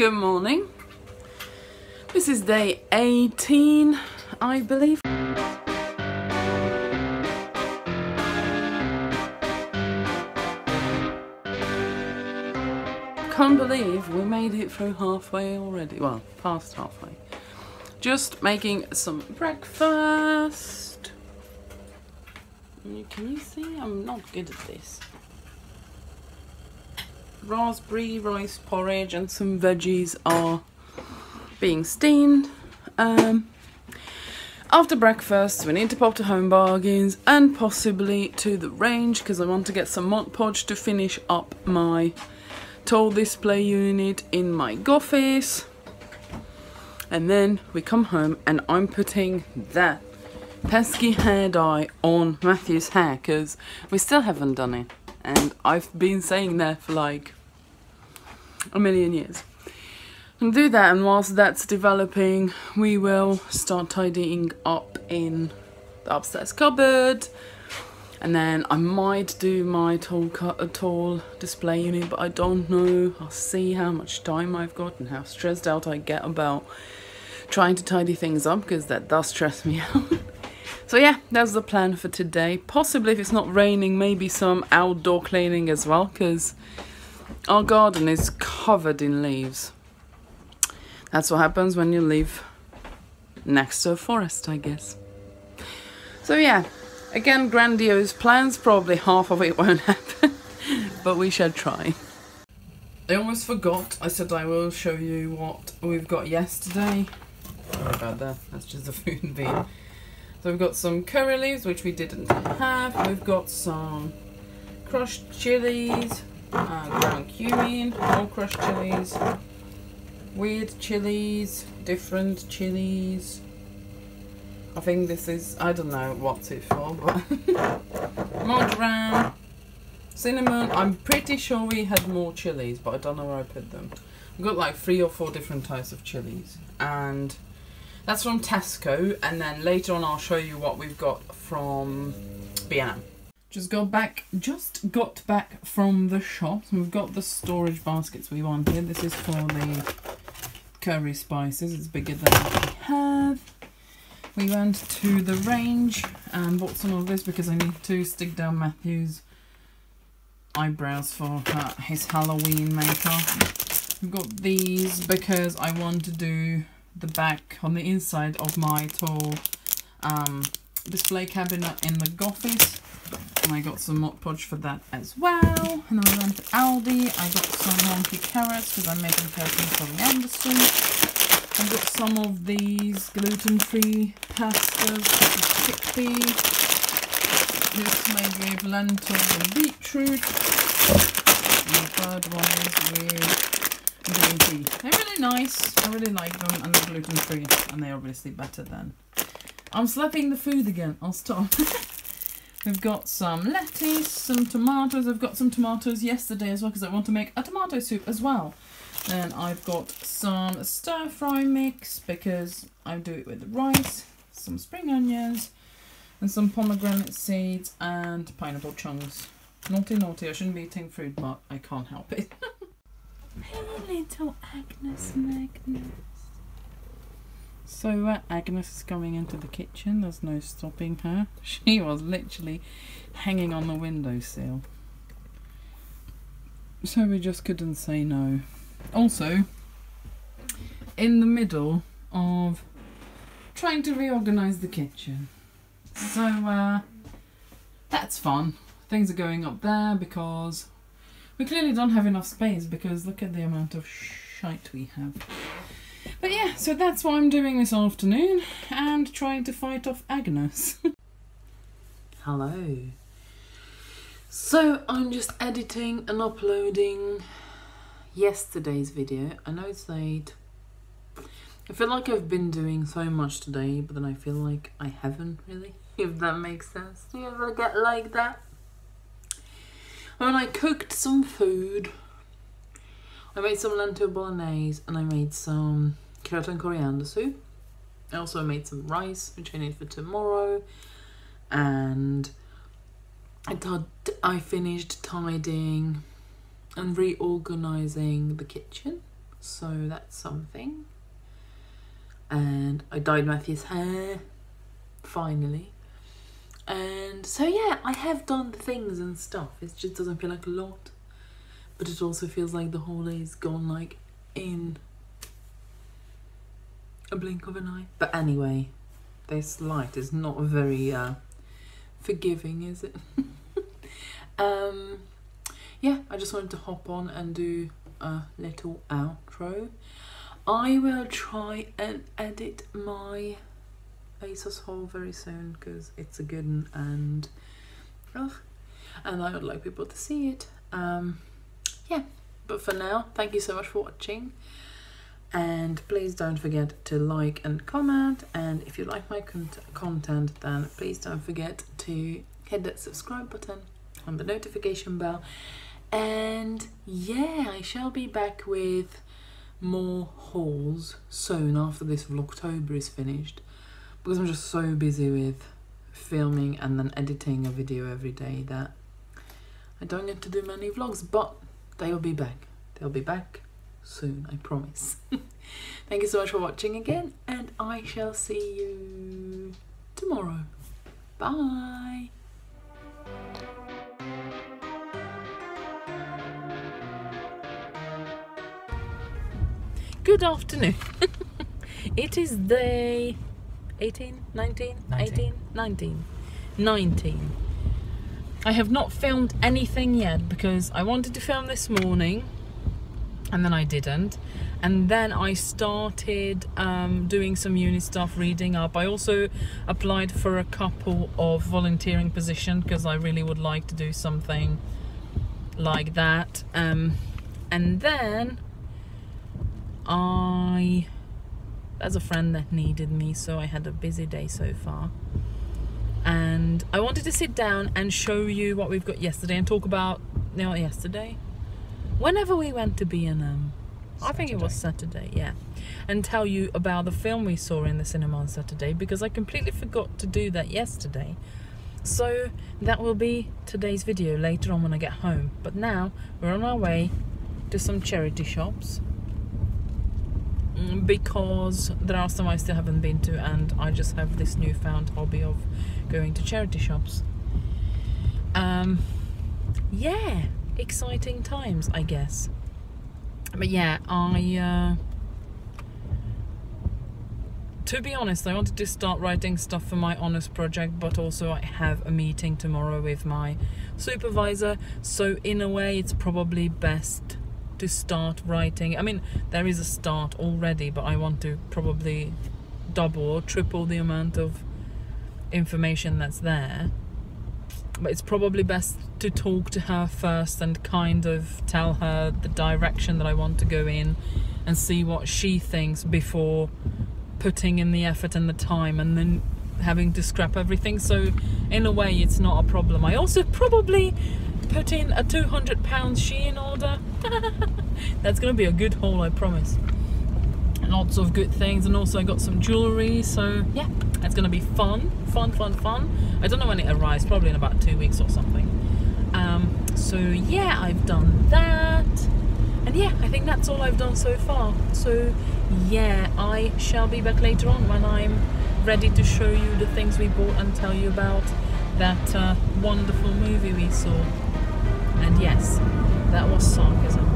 Good morning. This is day 18, I believe. Can't believe we made it through halfway already. Well, past halfway. Just making some breakfast. Can you see? I'm not good at this. Raspberry rice porridge and some veggies are being steamed. After breakfast we need to pop to Home Bargains and possibly to the range because I want to get some Mod Podge to finish up my tall display unit in my office, and then we come home and I'm putting that pesky hair dye on Matthew's hair because we still haven't done it. And I've been saying that for like a million years. And do that, and whilst that's developing, we will start tidying up in the upstairs cupboard. And then I might do my tall display unit, but I don't know. I'll see how much time I've got and how stressed out I get about trying to tidy things up, because that does stress me out. So yeah, that's the plan for today. Possibly, if it's not raining, maybe some outdoor cleaning as well, because our garden is covered in leaves. That's what happens when you live next to a forest, I guess. So yeah, again, grandiose plans. Probably half of it won't happen, but we shall try. I almost forgot. I said I will show you what we've got yesterday. Sorry about that. That's just the food bin. So we've got some curry leaves, which we didn't have. We've got some crushed chilies, ground cumin, more crushed chilies, weird chilies, different chilies. I think this is, I don't know what's it for, but marjoram, cinnamon. I'm pretty sure we had more chilies, but I don't know where I put them. We've got like 3 or 4 different types of chilies, and that's from Tesco, and then later on I'll show you what we've got from B&M. Just got back from the shop, and we've got the storage baskets we wanted. This is for the curry spices. It's bigger than we have. We went to the range and bought some of this because I need to stick down Matthew's eyebrows for his Halloween makeup. We've got these because I want to do the back on the inside of my tall display cabinet in the office, and I got some Mod Podge for that as well. And then I went to Aldi. I got some wonky carrots because I'm making carrots from Anderson. I got some of these gluten-free pastas, chickpea, this made with lentils and beetroot, and the third one is with green tea. They're really nice. I really like them, and they're gluten free, and they're obviously better than. I'm slapping the food again. I'll stop. We've got some lettuce, some tomatoes. I've got some tomatoes yesterday as well because I want to make a tomato soup as well. Then I've got some stir fry mix because I do it with rice, some spring onions, and some pomegranate seeds and pineapple chunks. Naughty, naughty. I shouldn't be eating fruit, but I can't help it. Hello, little Agnes and Agnes. So Agnes is coming into the kitchen. There's no stopping her. She was literally hanging on the windowsill, so we just couldn't say no. Also, in the middle of trying to reorganise the kitchen. So that's fun. Things are going up there because we clearly don't have enough space, because look at the amount of shite we have. But yeah, so that's what I'm doing this afternoon, and trying to fight off Agnes. Hello. So I'm just editing and uploading yesterday's video. I know it's late. I feel like I've been doing so much today, but then I feel like I haven't really, if that makes sense. Do you ever get like that? When I cooked some food, I made some lentil bolognese and I made some carrot and coriander soup. I also made some rice, which I need for tomorrow, and I finished tidying and reorganising the kitchen. so that's something. And I dyed Matthew's hair, finally. And so yeah, I have done the things and stuff. It just doesn't feel like a lot, but it also feels like the whole day's gone like in a blink of an eye. But anyway, this light is not very forgiving, is it? Yeah, I just wanted to hop on and do a little outro. I will try and edit my ASOS haul very soon because it's a good one, and I would like people to see it. Yeah, but for now, thank you so much for watching, and please don't forget to like and comment, and if you like my content, then please don't forget to hit that subscribe button and the notification bell. And yeah, I shall be back with more hauls soon after this Vlogtober is finished, because I'm just so busy with filming and then editing a video every day that I don't get to do many vlogs, but they'll be back. They'll be back soon, I promise. Thank you so much for watching again, and I shall see you tomorrow. Bye. Good afternoon. It is day 18, 19, 19. 18, 19, 19. I have not filmed anything yet because I wanted to film this morning and then I didn't. And then I started doing some uni stuff, reading up. I also applied for a couple of volunteering positions because I really would like to do something like that. And then there's a friend that needed me, so I had a busy day so far. And I wanted to sit down and show you what we've got yesterday and talk about, you know, yesterday. Whenever we went to B&M, I think it was Saturday, yeah. And tell you about the film we saw in the cinema on Saturday, because I completely forgot to do that yesterday. So that will be today's video later on when I get home. But now we're on our way to some charity shops, because there are some I still haven't been to, and I just have this newfound hobby of going to charity shops. Yeah, exciting times, I guess. But yeah, to be honest, I wanted to start writing stuff for my honours project, but also I have a meeting tomorrow with my supervisor, so in a way it's probably best to start writing. I mean, there is a start already, but I want to probably double or triple the amount of information that's there. But it's probably best to talk to her first and kind of tell her the direction that I want to go in and see what she thinks before putting in the effort and the time and then having to scrap everything. So in a way it's not a problem. I also probably put in a £200 Shein order. That's gonna be a good haul, I promise. Lots of good things, and also I got some jewellery, so yeah, it's gonna be fun, fun, fun, fun. I don't know when it arrives, probably in about 2 weeks or something. So yeah, I've done that, and yeah, I think that's all I've done so far. So yeah, I shall be back later on when I'm ready to show you the things we bought and tell you about that wonderful movie we saw. And yes, that was sarcasm.